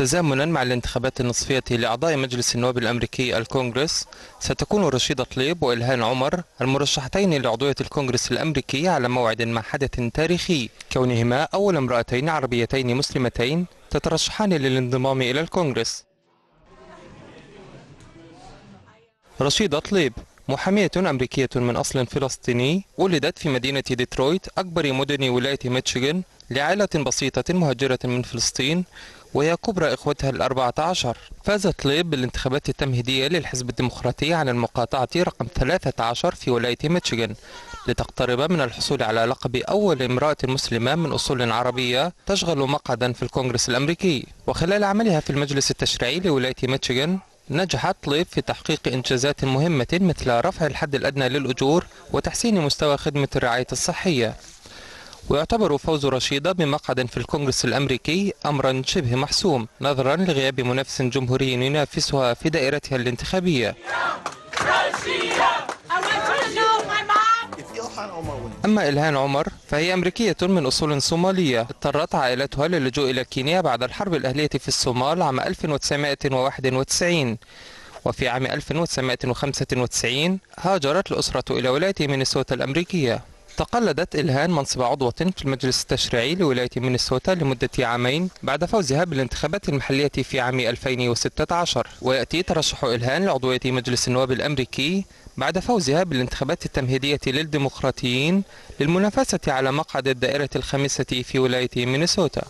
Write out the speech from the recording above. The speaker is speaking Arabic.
تزامنا مع الانتخابات النصفية لأعضاء مجلس النواب الأمريكي الكونغرس، ستكون رشيدة طليب وإلهان عمر المرشحتين لعضوية الكونغرس الأمريكي على موعد مع حدث تاريخي، كونهما أول امرأتين عربيتين مسلمتين تترشحان للانضمام إلى الكونغرس. رشيدة طليب محامية أمريكية من أصل فلسطيني، ولدت في مدينة ديترويت أكبر مدن ولاية ميشيغان لعائلة بسيطة مهجرة من فلسطين، وهي كبرى إخوتها ال14. فازت طليب بالانتخابات التمهيدية للحزب الديمقراطي عن المقاطعة رقم 13 في ولاية ميشيغان، لتقترب من الحصول على لقب أول امرأة مسلمة من أصول عربية تشغل مقعدا في الكونغرس الأمريكي. وخلال عملها في المجلس التشريعي لولاية ميشيغان، نجحت طليب في تحقيق إنجازات مهمة مثل رفع الحد الأدنى للأجور وتحسين مستوى خدمة الرعاية الصحية. ويعتبر فوز رشيدة بمقعد في الكونغرس الأمريكي أمرا شبه محسوم، نظرا لغياب منافس جمهوري ينافسها في دائرتها الانتخابية. أما إلهان عمر فهي أمريكية من أصول صومالية، اضطرت عائلتها للجوء إلى كينيا بعد الحرب الأهلية في الصومال عام 1991، وفي عام 1995 هاجرت الأسرة إلى ولاية مينيسوتا الأمريكية. تقلدت إلهان منصب عضوة في المجلس التشريعي لولاية مينيسوتا لمدة عامين بعد فوزها بالانتخابات المحلية في عام 2016، ويأتي ترشح إلهان لعضوية مجلس النواب الأمريكي بعد فوزها بالانتخابات التمهيدية للديمقراطيين للمنافسة على مقعد الدائرة الخامسة في ولاية مينيسوتا.